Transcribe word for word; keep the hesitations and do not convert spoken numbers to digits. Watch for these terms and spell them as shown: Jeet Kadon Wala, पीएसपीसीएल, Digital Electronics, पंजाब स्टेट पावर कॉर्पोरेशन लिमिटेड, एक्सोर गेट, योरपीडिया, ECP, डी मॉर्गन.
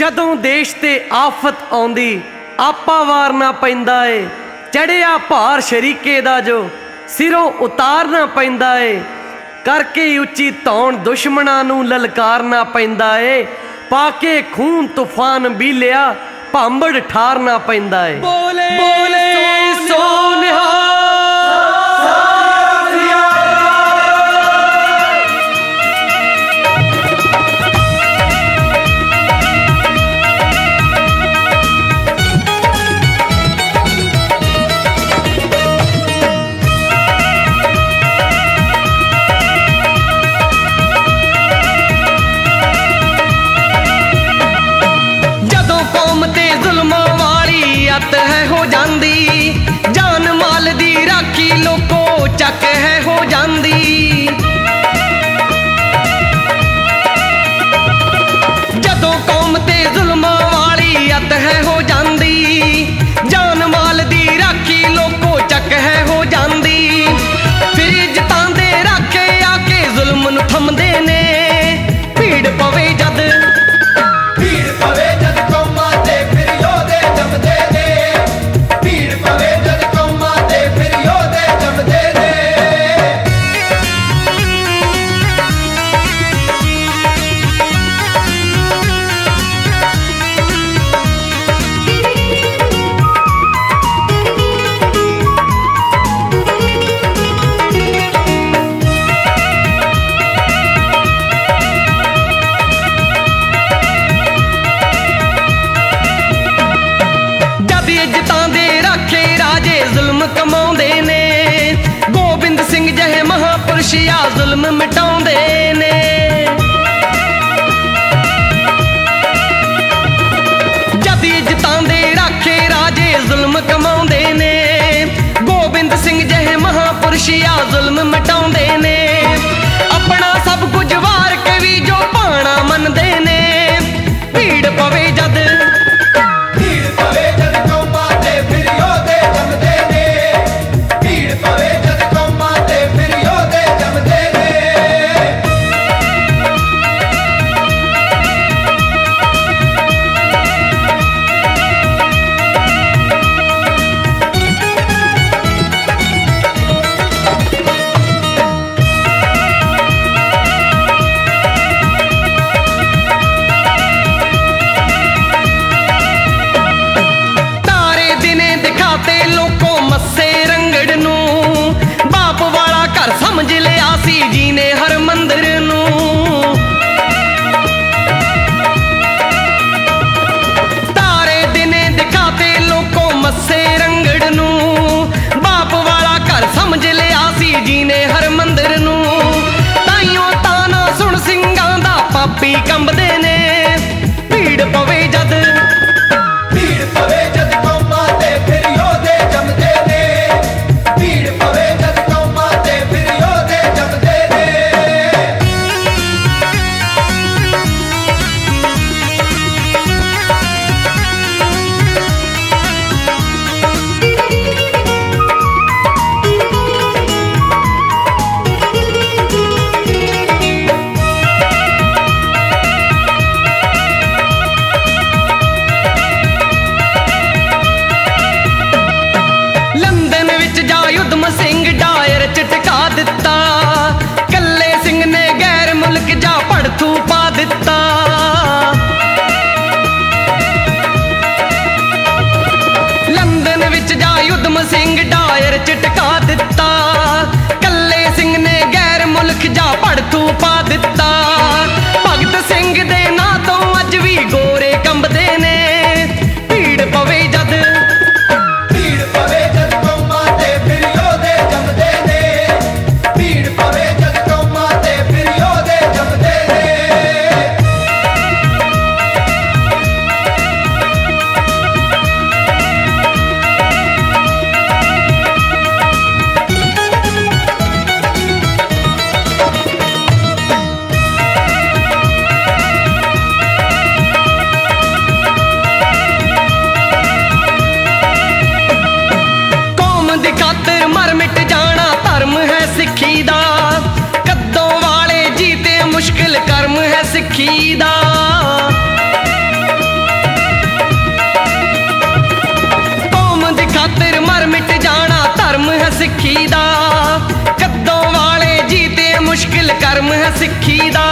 जदों देश ते आफत आउंदी आपा वारना पैंदा है, चढ़िया भार शरीके दा जो सिरों उतारना पैंदा है, करके उच्ची तौण दुश्मना नू ललकारना पैंदा है, पाके खून तूफान भी लिया भांबड़ ठारना पैंदा है। बोले बोले सोनिहा कदों वाले जीते मुश्किल कर्म है सिखी दा। सीखी दा